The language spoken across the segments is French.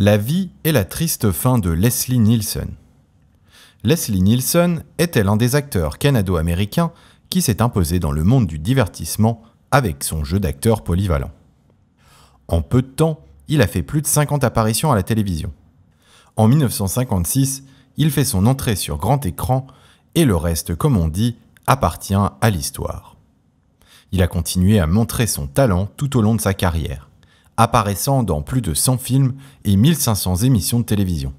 La vie et la triste fin de Leslie Nielsen. Leslie Nielsen était l'un des acteurs canado-américains qui s'est imposé dans le monde du divertissement avec son jeu d'acteur polyvalent. En peu de temps, il a fait plus de 50 apparitions à la télévision. En 1956, il fait son entrée sur grand écran et le reste, comme on dit, appartient à l'histoire. Il a continué à montrer son talent tout au long de sa carrière, apparaissant dans plus de 100 films et 1500 émissions de télévision.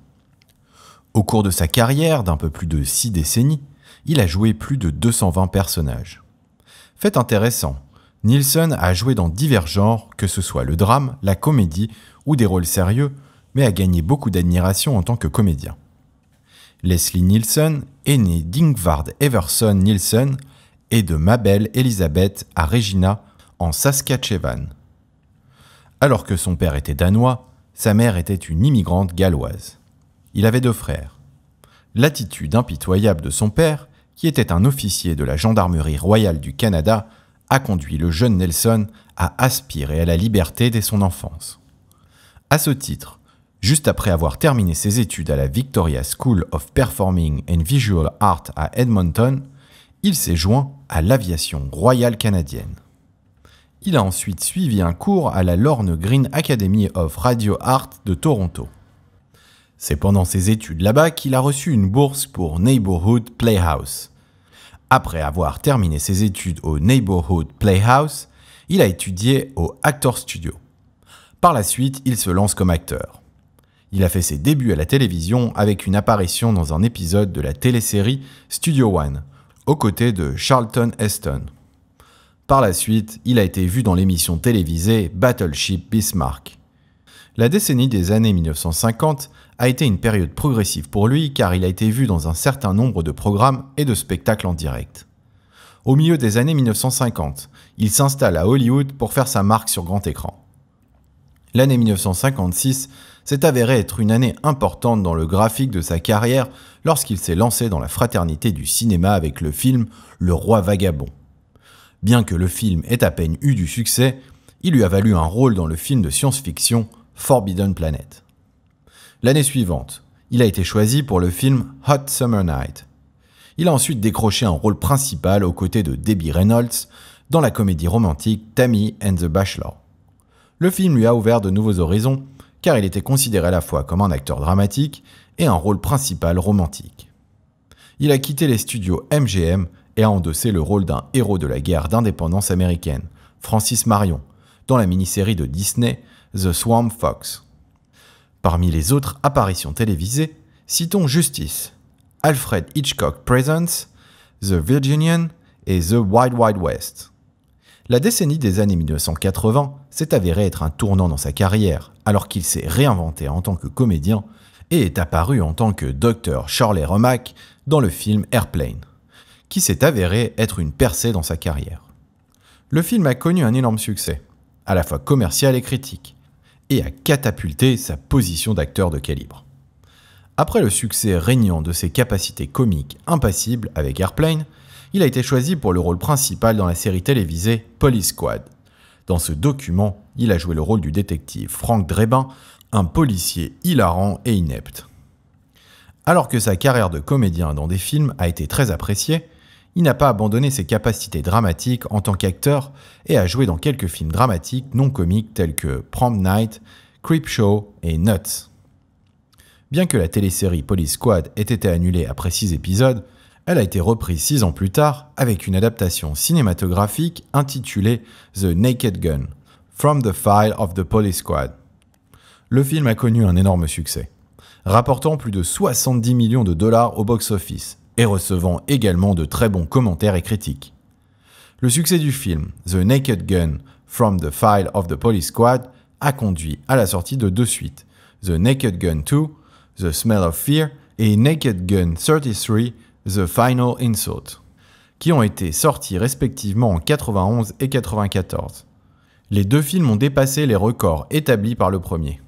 Au cours de sa carrière d'un peu plus de 6 décennies, il a joué plus de 220 personnages. Fait intéressant, Nielsen a joué dans divers genres, que ce soit le drame, la comédie ou des rôles sérieux, mais a gagné beaucoup d'admiration en tant que comédien. Leslie Nielsen est né d'Ingvard Everson Nielsen et de Mabel Elizabeth à Regina, en Saskatchewan. Alors que son père était danois, sa mère était une immigrante galloise. Il avait 2 frères. L'attitude impitoyable de son père, qui était un officier de la Gendarmerie royale du Canada, a conduit le jeune Nielsen à aspirer à la liberté dès son enfance. À ce titre, juste après avoir terminé ses études à la Victoria School of Performing and Visual Arts à Edmonton, il s'est joint à l'Aviation royale canadienne. Il a ensuite suivi un cours à la Lorne Greene Academy of Radio Arts de Toronto. C'est pendant ses études là-bas qu'il a reçu une bourse pour Neighborhood Playhouse. Après avoir terminé ses études au Neighborhood Playhouse, il a étudié au Actor Studio. Par la suite, il se lance comme acteur. Il a fait ses débuts à la télévision avec une apparition dans un épisode de la télésérie Studio One, aux côtés de Charlton Heston. Par la suite, il a été vu dans l'émission télévisée Battleship Bismarck. La décennie des années 1950 a été une période progressive pour lui car il a été vu dans un certain nombre de programmes et de spectacles en direct. Au milieu des années 1950, il s'installe à Hollywood pour faire sa marque sur grand écran. L'année 1956 s'est avérée être une année importante dans le graphique de sa carrière lorsqu'il s'est lancé dans la fraternité du cinéma avec le film Le Roi vagabond. Bien que le film ait à peine eu du succès, il lui a valu un rôle dans le film de science-fiction Forbidden Planet. L'année suivante, il a été choisi pour le film Hot Summer Night. Il a ensuite décroché un rôle principal aux côtés de Debbie Reynolds dans la comédie romantique Tammy and the Bachelor. Le film lui a ouvert de nouveaux horizons car il était considéré à la fois comme un acteur dramatique et un rôle principal romantique. Il a quitté les studios MGM et a endossé le rôle d'un héros de la guerre d'indépendance américaine, Francis Marion, dans la mini-série de Disney, The Swamp Fox. Parmi les autres apparitions télévisées, citons Justice, Alfred Hitchcock Presents, The Virginian et The Wild Wild West. La décennie des années 1980 s'est avérée être un tournant dans sa carrière, alors qu'il s'est réinventé en tant que comédien et est apparu en tant que Dr Charlie Romack dans le film Airplane, qui s'est avéré être une percée dans sa carrière. Le film a connu un énorme succès, à la fois commercial et critique, et a catapulté sa position d'acteur de calibre. Après le succès régnant de ses capacités comiques impassibles avec Airplane, il a été choisi pour le rôle principal dans la série télévisée Police Squad. Dans ce document, il a joué le rôle du détective Frank Drebin, un policier hilarant et inepte. Alors que sa carrière de comédien dans des films a été très appréciée, il n'a pas abandonné ses capacités dramatiques en tant qu'acteur et a joué dans quelques films dramatiques non comiques tels que Prom Night, Creepshow et Nuts. Bien que la télésérie Police Squad ait été annulée après 6 épisodes, elle a été reprise 6 ans plus tard avec une adaptation cinématographique intitulée The Naked Gun, From the File of the Police Squad. Le film a connu un énorme succès, rapportant plus de 70 millions de dollars au box-office et recevant également de très bons commentaires et critiques. Le succès du film The Naked Gun From the File of the Police Squad a conduit à la sortie de 2 suites, The Naked Gun 2, The Smell of Fear et Naked Gun 33, The Final Insult, qui ont été sortis respectivement en 91 et 94. Les 2 films ont dépassé les records établis par le premier.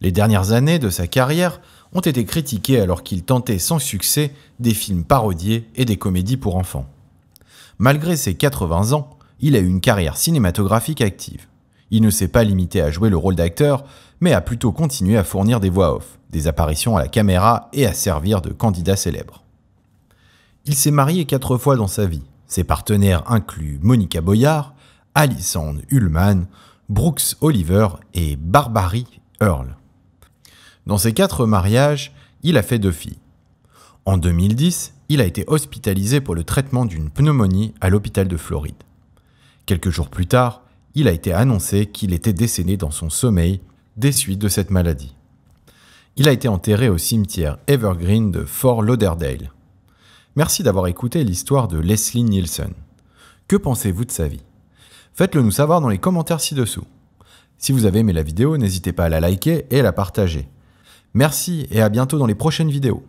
Les dernières années de sa carrière ont été critiquées alors qu'il tentait sans succès des films parodiés et des comédies pour enfants. Malgré ses 80 ans, il a eu une carrière cinématographique active. Il ne s'est pas limité à jouer le rôle d'acteur, mais a plutôt continué à fournir des voix off, des apparitions à la caméra et à servir de candidat célèbre. Il s'est marié 4 fois dans sa vie. Ses partenaires incluent Monica Boyard, Alison Ullman, Brooks Oliver et Barbary Earle. Dans ses 4 mariages, il a fait 2 filles. En 2010, il a été hospitalisé pour le traitement d'une pneumonie à l'hôpital de Floride. Quelques jours plus tard, il a été annoncé qu'il était décédé dans son sommeil des suites de cette maladie. Il a été enterré au cimetière Evergreen de Fort Lauderdale. Merci d'avoir écouté l'histoire de Leslie Nielsen. Que pensez-vous de sa vie? Faites-le nous savoir dans les commentaires ci-dessous. Si vous avez aimé la vidéo, n'hésitez pas à la liker et à la partager. Merci et à bientôt dans les prochaines vidéos.